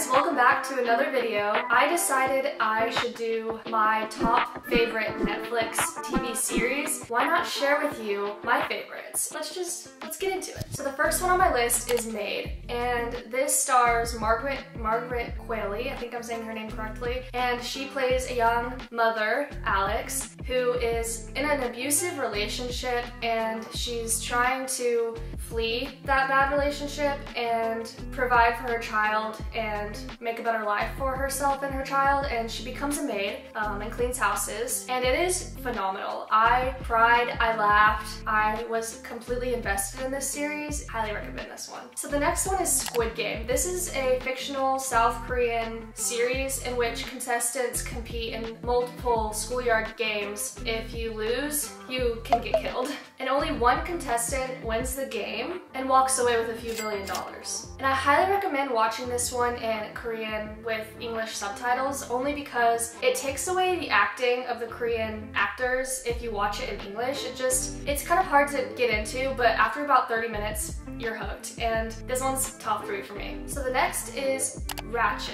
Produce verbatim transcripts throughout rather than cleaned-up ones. guys, welcome back to another video. I decided I should do my top favorite Netflix T V series. Why not share with you my favorites? Let's just, let's get into it. So the first one on my list is Made, and this stars Margaret, Margaret Qualley, I think I'm saying her name correctly, and she plays a young mother, Alex, who is in an abusive relationship, and she's trying to flee that bad relationship and provide for her child and make a better life for herself and her child, and she becomes a maid um, and cleans houses, and it is phenomenal. I cried, I laughed, I was completely invested in this series. Highly recommend this one. So the next one is Squid Game. This is a fictional South Korean series in which contestants compete in multiple schoolyard games. If you lose, you can get killed. And only one contestant wins the game and walks away with a few billion dollars. And I highly recommend watching this one in Korean with English subtitles, only because it takes away the acting of the Korean actors if you watch it in English. It just, it's kind of hard to get into, but after about thirty minutes, you're hooked. And this one's top three for me. So the next is Ratched.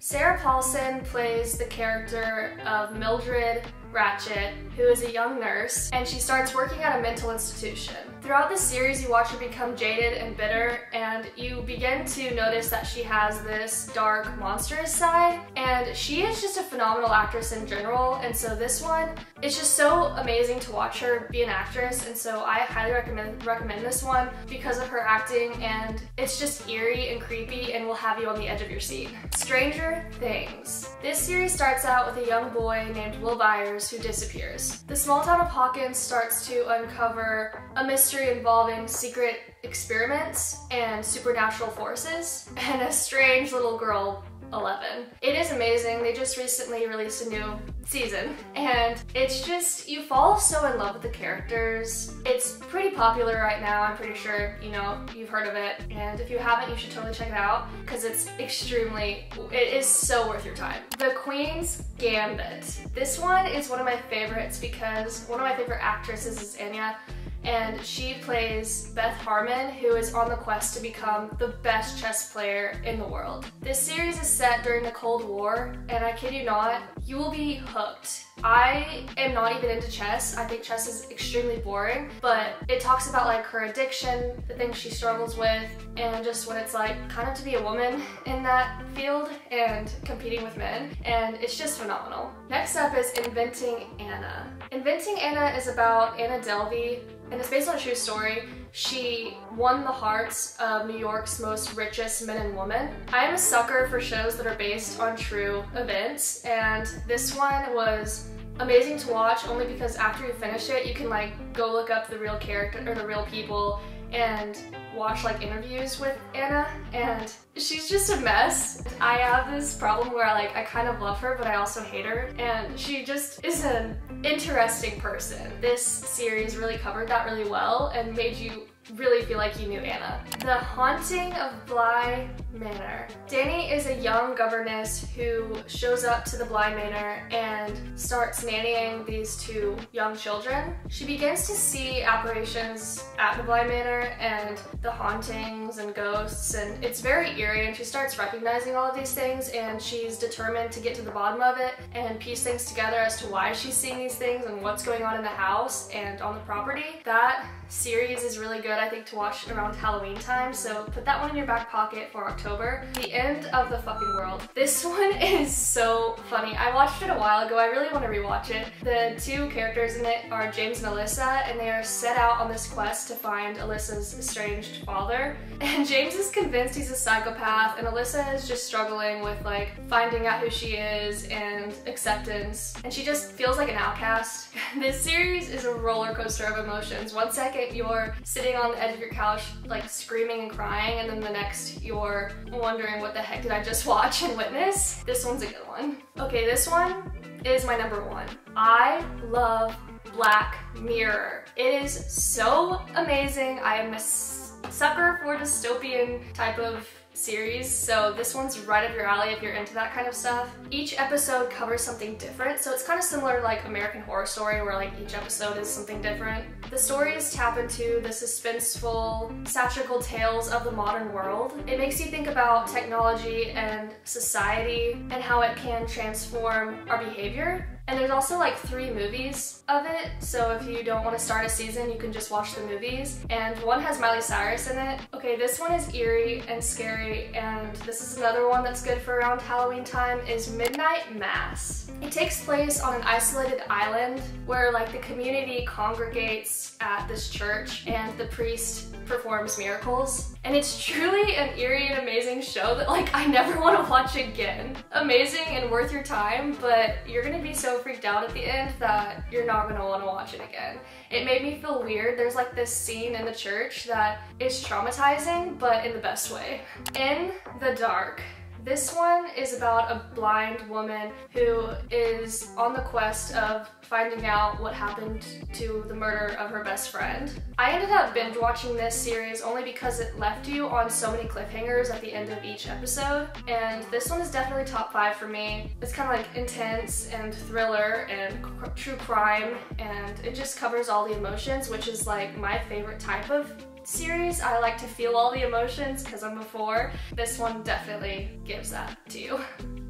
Sarah Paulson plays the character of Mildred Ratched, who is a young nurse, and she starts working at a mental institution. Throughout the series, you watch her become jaded and bitter, and you begin to notice that she has this dark, monstrous side, and she is just a phenomenal actress in general, and so this one, it's just so amazing to watch her be an actress, and so I highly recommend recommend this one because of her acting, and it's just eerie and creepy and will have you on the edge of your seat. Stranger Things. This series starts out with a young boy named Will Byers who disappears. The small town of Hawkins starts to uncover a mystery involving secret experiments and supernatural forces and a strange little girl, Eleven. It is amazing. They just recently released a new season, and it's just, you fall so in love with the characters. It's pretty popular right now. I'm pretty sure, you know, you've heard of it, and if you haven't, you should totally check it out because it's extremely, it is so worth your time. The Queen's Gambit. This one is one of my favorites because one of my favorite actresses is Anya, and she plays Beth Harmon, who is on the quest to become the best chess player in the world. This series is set during the Cold War, and I kid you not, you will be hooked. I am not even into chess. I think chess is extremely boring, but it talks about like her addiction, the things she struggles with, and just what it's like kind of to be a woman in that field and competing with men, and it's just phenomenal. Next up is Inventing Anna. Inventing Anna is about Anna Delvey, and it's based on a true story. She won the hearts of New York's most richest men and women. I am a sucker for shows that are based on true events, and this one was amazing to watch only because after you finish it, you can like go look up the real character or the real people and watch like interviews with Anna, and she's just a mess. I have this problem where I like I kind of love her, but I also hate her, and she just is an interesting person. This series really covered that really well and made you really feel like you knew Anna. The Haunting of Bly Manor. Danny is a young governess who shows up to the Bly Manor and starts nannying these two young children. She begins to see apparitions at the Bly Manor and the hauntings and ghosts, and it's very eerie, and she starts recognizing all of these things, and she's determined to get to the bottom of it and piece things together as to why she's seeing these things and what's going on in the house and on the property. That series is really good, I think, to watch around Halloween time, so put that one in your back pocket for October. The End of the Fucking World. This one is so funny. I watched it a while ago. I really want to rewatch it. The two characters in it are James and Alyssa, and they are set out on this quest to find Alyssa's estranged father. And James is convinced he's a psychopath, and Alyssa is just struggling with like finding out who she is and acceptance, and she just feels like an outcast. This series is a roller coaster of emotions. One second you're sitting on the edge of your couch like screaming and crying, and then the next you're wondering what the heck did I just watch and witness. This one's a good one. Okay, this one is my number one. I love Black Mirror. It is so amazing. I am a sucker for dystopian type of series, so this one's right up your alley if you're into that kind of stuff. Each episode covers something different, so it's kind of similar to like American Horror Story, where like each episode is something different. The stories tap into the suspenseful, satirical tales of the modern world. It makes you think about technology and society and how it can transform our behavior. And there's also like three movies of it, so if you don't want to start a season, you can just watch the movies. And one has Miley Cyrus in it. Okay, this one is eerie and scary, and this is another one that's good for around Halloween time, is Midnight Mass. It takes place on an isolated island where like the community congregates at this church and the priest performs miracles. And it's truly an eerie and amazing show that like I never want to watch again. Amazing and worth your time, but you're gonna be so freaked out at the end that you're not gonna want to watch it again. It made me feel weird. There's like this scene in the church that is traumatizing, but in the best way. In the Dark. This one is about a blind woman who is on the quest of finding out what happened to the murder of her best friend. I ended up binge watching this series only because it left you on so many cliffhangers at the end of each episode, and this one is definitely top five for me. It's kind of like intense and thriller and cr- true crime, and it just covers all the emotions, which is like my favorite type of series. I like to feel all the emotions because I'm a four. This one definitely gives that to you.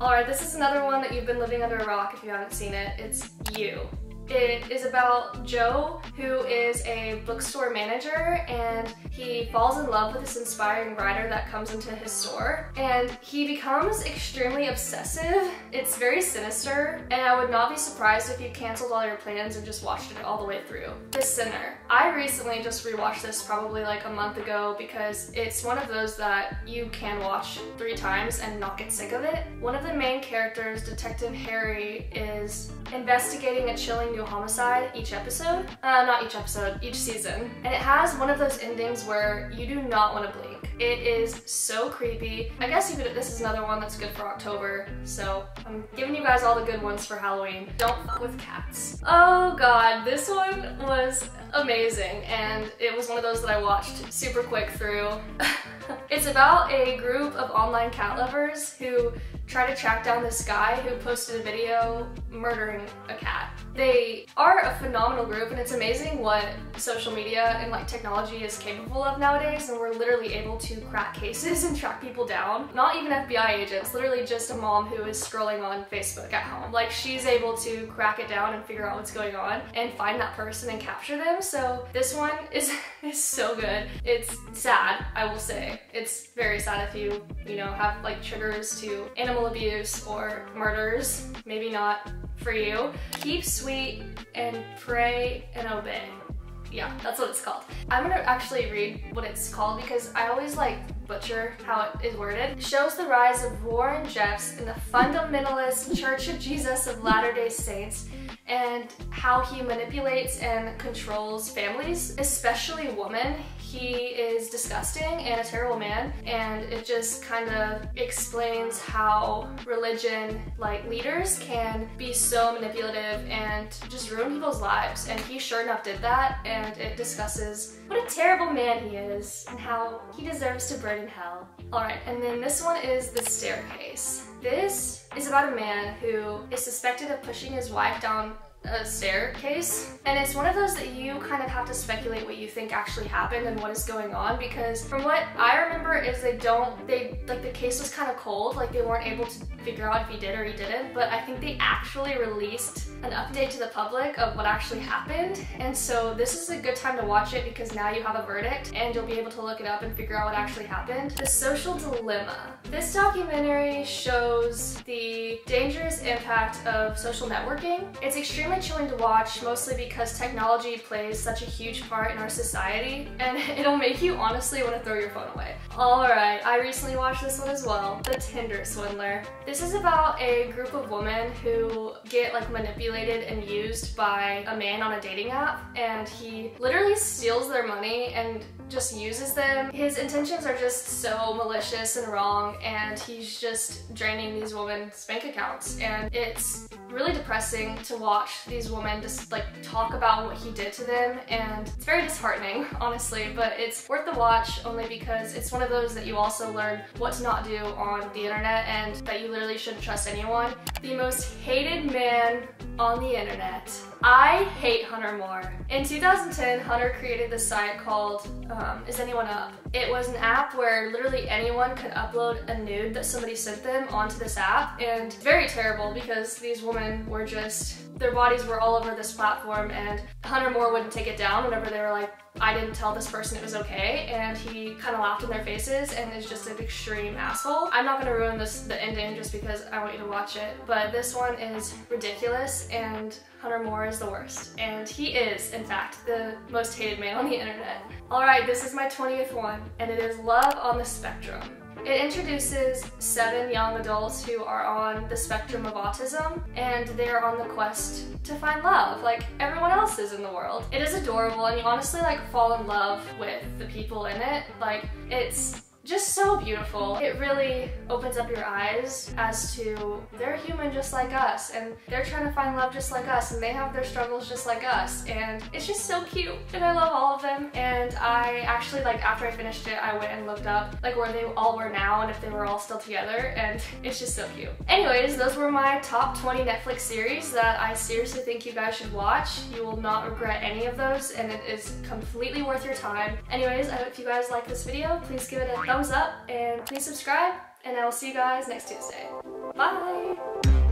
Alright, this is another one that you've been living under a rock if you haven't seen it. It's You. It is about Joe, who is a bookstore manager, and he falls in love with this inspiring writer that comes into his store, and he becomes extremely obsessive. It's very sinister, and I would not be surprised if you canceled all your plans and just watched it all the way through. The Sinner. I recently just rewatched this probably like a month ago because it's one of those that you can watch three times and not get sick of it. One of the main characters, Detective Harry, is investigating a chilling new homicide each episode, uh, not each episode, each season. And it has one of those endings where you do not want to blink. It is so creepy. I guess you could, this is another one that's good for October, so I'm giving you guys all the good ones for Halloween. Don't Fuck with Cats. Oh god, this one was amazing, and it was one of those that I watched super quick through. It's about a group of online cat lovers who try to track down this guy who posted a video murdering a cat. They are a phenomenal group, and it's amazing what social media and like technology is capable of nowadays, and we're literally able to crack cases and track people down. Not even F B I agents, literally just a mom who is scrolling on Facebook at home. Like, she's able to crack it down and figure out what's going on and find that person and capture them, so this one is, is so good. It's sad, I will say. It's very sad if you, you know, have like triggers to animal abuse or murders. Maybe not for you. Keep Sweet and Pray and Obey. Yeah, that's what it's called. I'm gonna actually read what it's called because I always like butcher how it is worded. Shows the rise of Warren Jeffs in the fundamentalist Church of Jesus of Latter-day Saints, and how he manipulates and controls families, especially women. He is disgusting and a terrible man, and it just kind of explains how religion, like leaders, can be so manipulative and just ruin people's lives, and he sure enough did that, and it discusses what a terrible man he is and how he deserves to burn in hell. Alright, and then this one is The Staircase. This is about a man who is suspected of pushing his wife down a staircase, and it's one of those that you kind of have to speculate what you think actually happened and what is going on, because from what I remember is they don't they like the case was kind of cold, like they weren't able to figure out if he did or he didn't, but I think they actually released an update to the public of what actually happened, and so this is a good time to watch it because now you have a verdict and you'll be able to look it up and figure out what actually happened. The Social Dilemma. This documentary shows the dangerous impact of social networking. It's extremely chilling to watch, mostly because technology plays such a huge part in our society, and it'll make you honestly want to throw your phone away. Alright, I recently watched this one as well, The Tinder Swindler. This is about a group of women who get like manipulated and used by a man on a dating app, and he literally steals their money and just uses them. His intentions are just so malicious and wrong, and he's just draining these women's bank accounts, and it's really depressing to watch these women just like talk about what he did to them, and it's very disheartening, honestly, but it's worth the watch only because it's one of those that you also learn what to not do on the internet and that you literally shouldn't trust anyone. The Most Hated Man on the Internet. I hate Hunter Moore. In two thousand ten, Hunter created this site called um, Is Anyone Up? It was an app where literally anyone could upload a nude that somebody sent them onto this app, and very terrible because these women were just, their bodies were all over this platform, and Hunter Moore wouldn't take it down whenever they were like, I didn't tell this person it was okay, and he kind of laughed in their faces and is just an extreme asshole. I'm not going to ruin this the ending just because I want you to watch it, but this one is ridiculous, and Hunter Moore is the worst. And he is, in fact, the most hated man on the internet. Alright, this is my twentieth one, and it is Love on the Spectrum. It introduces seven young adults who are on the spectrum of autism, and they're on the quest to find love like everyone else is in the world. It is adorable, and you honestly like fall in love with the people in it. Like, it's just so beautiful. It really opens up your eyes as to they're human just like us, and they're trying to find love just like us, and they have their struggles just like us, and it's just so cute, and I love all of them. And I actually, like, after I finished it, I went and looked up like where they all were now and if they were all still together, and it's just so cute. Anyways, those were my top twenty Netflix series that I seriously think you guys should watch. You will not regret any of those, and it is completely worth your time. Anyways, I hope if you guys like this video, please give it a thumbs up and please subscribe, and I will see you guys next Tuesday. Bye!